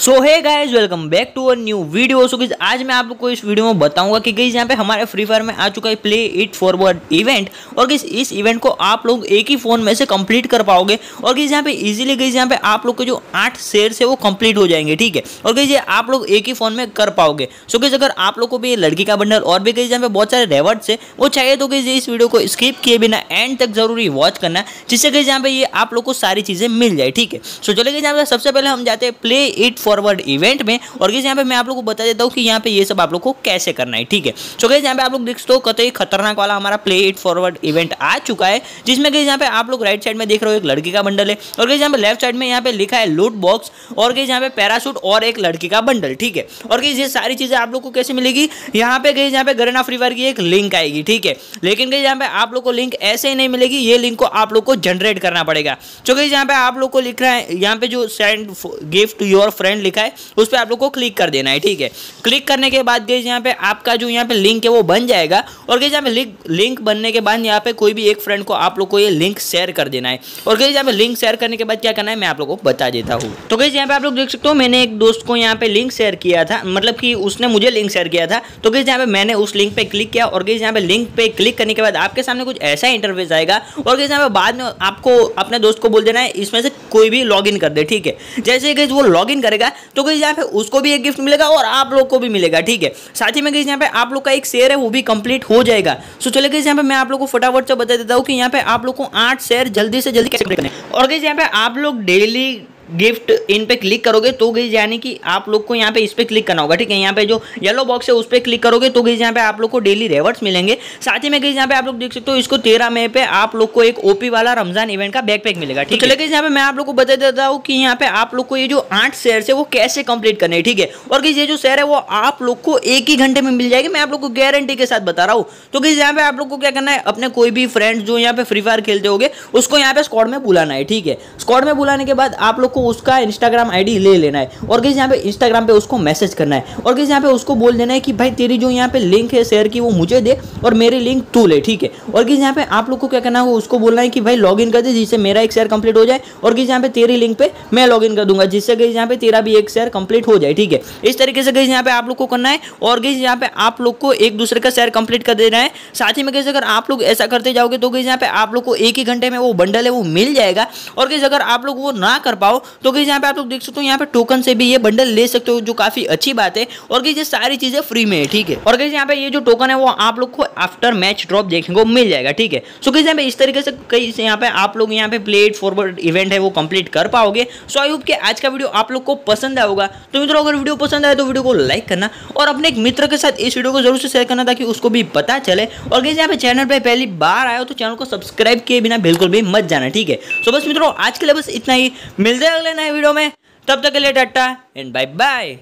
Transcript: So hey guys welcome back to a new video. So guys आज मैं आप लोग को इस वीडियो में बताऊंगा कि गाइस यहाँ पे हमारे फ्री फायर में आ चुका है प्ले इट फॉरवर्ड इवेंट, और गाइस इस इवेंट को आप लोग एक ही फोन में से कंप्लीट कर पाओगे। और गाइस यहाँ पे इजीली गाइस यहाँ पे आप लोग के जो 8 शेयर्स है वो कंप्लीट हो जाएंगे, ठीक है। और गाइस ये आप लोग एक ही फोन में कर पाओगे। सो गाइस अगर आप लोग को भी ये लड़की का बंडल और भी गाइस यहाँ पे बहुत सारे रिवॉर्ड्स है वो चाहिए तो गाइस इस वीडियो को स्किप किए बिना एंड तक जरूरी वॉच करना, जिससे गाइस यहाँ पे ये आप लोग को सारी चीजें मिल जाए, ठीक है। सो चलिए गाइस यहाँ पे सबसे पहले हम जाते हैं प्ले इट फॉरवर्ड इवेंट में, और गाइस यहाँ पे मैं आप लोग को बता देता हूँ कि यहाँ पे ये सब आप लोग को कैसे करना है, ठीक है। सो गाइस यहाँ पे आप लोग देख सकते हो कतई खतरनाक वाला हमारा प्ले इट फॉरवर्ड इवेंट आ चुका है, जिसमें गाइस यहाँ पे आप लोग राइट साइड में देख रहे हो एक लड़की का बंडल है, और गाइस यहाँ पे लेफ्ट साइड में यहाँ पे लिखा है लूट बॉक्स, और गाइस यहाँ पे पैराशूट और एक लड़की का बंडल, ठीक है। और गाइस ये सारी चीजें आप लोग को कैसे मिलेगी, यहाँ पे गाइस यहाँ पे गरेना फ्री फायर की एक लिंक आएगी, ठीक है। लेकिन गाइस यहाँ पे आप लोग को लिंक ऐसे ही नहीं मिलेगी, ये लिंक को आप लोग को जनरेट करना पड़ेगा। सो गाइस यहाँ पे आप लोग को लिख रहा है, यहाँ पे जो send gift to your friend लिखा है उस पे आप लोग को क्लिक कर देना है, ठीक है। क्लिक करने के बाद गाइस यहाँ पे आपका जो यहाँ पे लिंक है वो बन जाएगा, और गाइस यहाँ पे लिंक बनने के बाद यहाँ पे कोई भी एक फ्रेंड को आप लोग को ये लिंक शेयर कर देना है। और गाइस यहाँ पे लिंक शेयर करने के बाद क्या करना है मैं आप लोग को बता देता हूँ। तो गाइस यहाँ पे आप लोग देख सकते हो मैंने एक दोस्त को यहाँ पे लिंक शेयर किया था, मतलब कि उसने मुझे लिंक शेयर किया था। तो गाइस यहाँ पे मैंने उस लिंक पे क्लिक किया, और गाइस यहाँ पे लिंक पे क्लिक करने के बाद आपके सामने कुछ ऐसा इंटरफेस आएगा, और गाइस यहाँ पे बाद में आपको अपने दोस्त को बोल देना है इसमें से कोई भी लॉग इन कर दे, ठीक है। जैसे गाइस वो लॉग इन करेगा तो गाइस यहाँ पे उसको भी एक गिफ्ट मिलेगा और आप लोग को भी मिलेगा, ठीक है। साथ ही में गाइस यहाँ पे आप लोग का एक शेयर है वो भी कंप्लीट हो जाएगा। सो चलिए गाइस यहाँ पे मैं आप लोग को फटाफट से बता देता हूँ कि यहाँ पे आप लोग को 8 शेयर जल्दी से जल्दी कैसे कंप्लीट करना है। और गाइस यहाँ पे आप लोग डेली गिफ्ट इन पे क्लिक करोगे तो गाइस यानी कि आप लोग को यहाँ पे इस पे क्लिक करना होगा, ठीक है। यहाँ पे जो येलो बॉक्स है उस पे क्लिक करोगे तो गाइस यहाँ पे आप लोग को डेली रिवॉर्ड्स मिलेंगे। साथ ही में गाइस यहाँ पे आप लोग देख सकते हो इसको 13 मई पे आप लोग को एक ओपी वाला रमजान इवेंट का बैकपैक मिलेगा, ठीक है। गाइस यहाँ पे मैं आप लोग को बता देता हूँ कि यहाँ पे आप लोग को ये जो 8 शेयर है वो कैसे कंप्लीट करने, ठीक है। और गाइस ये जो शेयर है वो आप लोग को एक ही घंटे में मिल जाएगी, मैं आप लोग को गारंटी के साथ बता रहा हूँ। तो गाइस यहाँ पे आप लोग को क्या करना है, अपने कोई भी फ्रेंड जो यहाँ पे फ्री फायर खेलते होगे उसको यहाँ पे स्क्वाड में बुलाना है, ठीक है। स्क्वाड में बुलाने के बाद आप लोग उसका इंस्टाग्राम आईडी ले लेना है, और गाइस यहाँ पे इंस्टाग्राम पे उसको मैसेज करना है, और गाइस यहाँ पे उसको बोल देना है कि भाई तेरी जो यहाँ पे लिंक है शेयर की वो मुझे दे और मेरी लिंक तू ले, ठीक है। और गाइस यहाँ पे आप लोग को क्या करना है उसको बोलना है कि भाई लॉगिन कर दे जिससे मेरा एक शेयर कंप्लीट हो जाए, और गाइस यहाँ पे तेरी लिंक पे मैं लॉगिन कर दूंगा जिससे गाइस यहाँ पे तेरा भी एक शेयर कंप्लीट हो जाए, ठीक है। इस तरीके से गाइस यहाँ पे आप लोग को करना है, और गाइस यहाँ पे आप लोग को एक दूसरे का शेयर कंप्लीट कर देना है। साथ ही में गाइस अगर आप लोग ऐसा करते जाओगे तो गाइस यहाँ पे आप लोग को एक ही घंटे में वो बंडल है वो मिल जाएगा। और गाइस अगर आप लोग वो ना कर पाओ तो गाइस यहाँ पे आप लोग देख सकते हो यहाँ पे टोकन से भी ये बंडल ले सकते हो, जो काफी अच्छी बात है। और गाइस ये सारी चीजें फ्री में है, ठीक है। और गाइस यहाँ पे ये जो टोकन है वो आप लोग को आफ्टर मैच ड्रॉप देखने को मिल जाएगा, ठीक है। सो गाइस यहाँ पे इस तरीके से गाइस यहाँ पे आप लोग यहाँ पे प्ले इट फॉरवर्ड इवेंट है वो कंप्लीट कर पाओगे। सो आई होप कि आज का वीडियो आप लोग को पसंद आएगा। तो मित्रों अगर वीडियो पसंद आए तो वीडियो को लाइक करना, और अपने एक मित्र के साथ इस वीडियो को जरूर से शेयर करना ताकि उसको भी पता चले। और गाइस यहाँ पे चैनल पे पहली बार आए हो तो चैनल को सब्सक्राइब किए बिना बिल्कुल भी मत जाना, ठीक है। सो बस मित्रों आज के लिए बस इतना ही, मिलते हैं अगले नए वीडियो में, तब तक के लिए टाटा एंड बाय बाय।